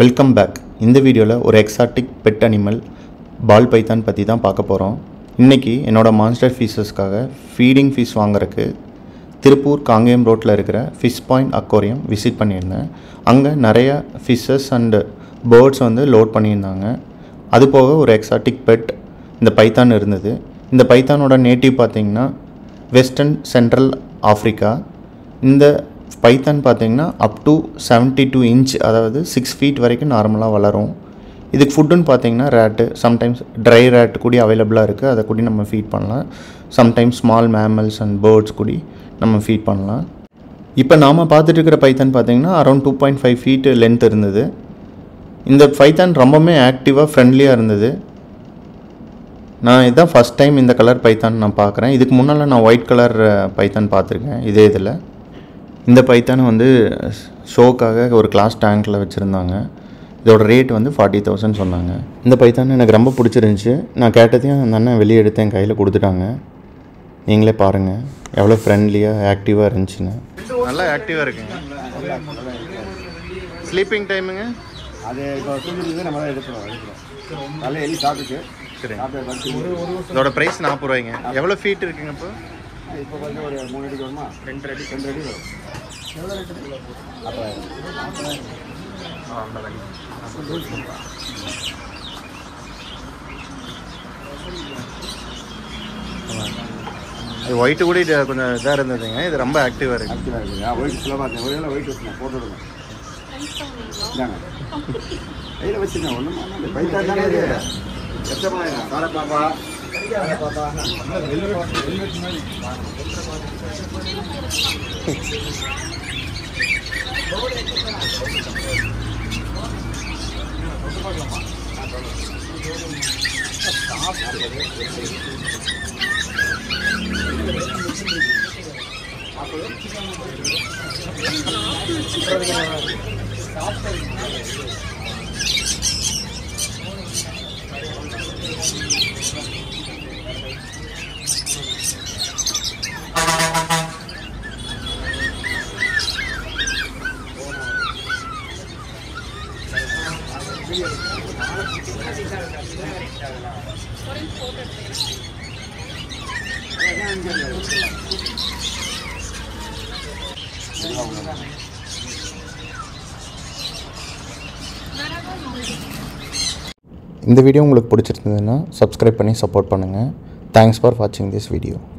Welcome back. இந்த வீடியோவில் ஒரு exotic pet animal ball python பற்றி தான் பார்க்க போகிறோம். இன்றைக்கி என்னோடய மான்ஸ்டர் ஃபிஷஸ்க்காக ஃபீடிங் ஃபிஷ் வாங்குறதுக்கு திருப்பூர் காங்கேயம் ரோட்டில் இருக்கிற ஃபிஷ்பாயிண்ட் அக்வாரியம் விசிட் பண்ணியிருந்தேன். அங்கே நிறையா ஃபிஷ்ஷஸ் அண்டு பேர்ட்ஸ் வந்து லோட் பண்ணியிருந்தாங்க. அதுபோக ஒரு எக்ஸாட்டிக் பெட் இந்த பைத்தான் இருந்தது. இந்த பைத்தானோட நேட்டிவ் பார்த்திங்கன்னா வெஸ்டர்ன் சென்ட்ரல் ஆஃப்ரிக்கா. இந்த பைத்தான் பார்த்திங்கன்னா அப் டு 72 inch, அதாவது 6 feet வரைக்கும் நார்மலாக வளரும். இதுக்கு ஃபுட்டுன்னு பார்த்திங்கன்னா ரேட்டு, சம்டைம்ஸ் ட்ரை ரேட் கூடி அவைலபிளாக இருக்குது, அதை கூடி நம்ம ஃபீட் பண்ணலாம். Sometimes small mammals and birds கூடி நம்ம ஃபீட் பண்ணலாம். இப்போ நாம் பார்த்துட்டு இருக்கிற பைத்தான் பார்த்திங்கன்னா அரௌண்ட் 2.5 feet லென்த் இருந்தது. இந்த பைத்தான் ரொம்பவுமே ஆக்டிவாக ஃப்ரெண்ட்லியாக இருந்தது. நான் இதுதான் ஃபஸ்ட் டைம் இந்த கலர் பைத்தான் நான் பார்க்குறேன். இதுக்கு முன்னால் நான் ஒயிட் கலர் பைத்தான் பார்த்துருக்கேன். இதே இதில் இந்த பைத்தானை வந்து ஷோக்காக ஒரு கிளாஸ் டேங்கில் வச்சுருந்தாங்க. இதோட ரேட் வந்து 40,000 சொன்னாங்க. இந்த பைத்தான் எனக்கு ரொம்ப பிடிச்சிருந்துச்சி. நான் கேட்டதையும் அந்த அண்ணன் வெளியே எடுத்து என் கையில் கொடுத்துட்டாங்க. நீங்களே பாருங்கள் எவ்வளோ ஃப்ரெண்ட்லியாக ஆக்டிவாக இருந்துச்சுன்னு. நல்லா ஆக்டிவாக இருக்குங்க. ஸ்லீப்பிங் டைமுங்க அது இப்போ தூங்குறது நம்ம தான் எடுக்கிறோம். நல்ல எலி சாப்பிட்டு சரிங்க. இதோட ப்ரைஸ் 40 ரூபாய்ங்க. எவ்வளோ ஃபீட் இருக்குங்க? இப்போ இப்போ கொஞ்சம் ஒரு 3 அடிக்கு வருமா? 2 அடி வரும். எவ்வளோ ரேட்டு? 50. அது ஒயிட்டு கூட இது கொஞ்சம் இதாக இருந்ததுங்க. இது ரொம்ப ஆக்டிவாக இருக்குது. ஆக்டிவாக இருக்குது. ஒயிட் சுலமாக இருக்குது. ஒயில ஒயிட் வச்சுக்கோங்க, போட்டு விடுங்க. கையில் வச்சுக்கோங்க. ஒன்றும் பைத்தான் தானே இது. கஷ்டமாக காலை பாப்பா பாப்பா இந்த வீடியோ உங்களுக்கு பிடிச்சிருந்ததுன்னா சப்ஸ்கிரைப் பண்ணி சப்போர்ட் பண்ணுங்கள். தேங்க்ஸ் ஃபார் வாட்சிங் திஸ் வீடியோ.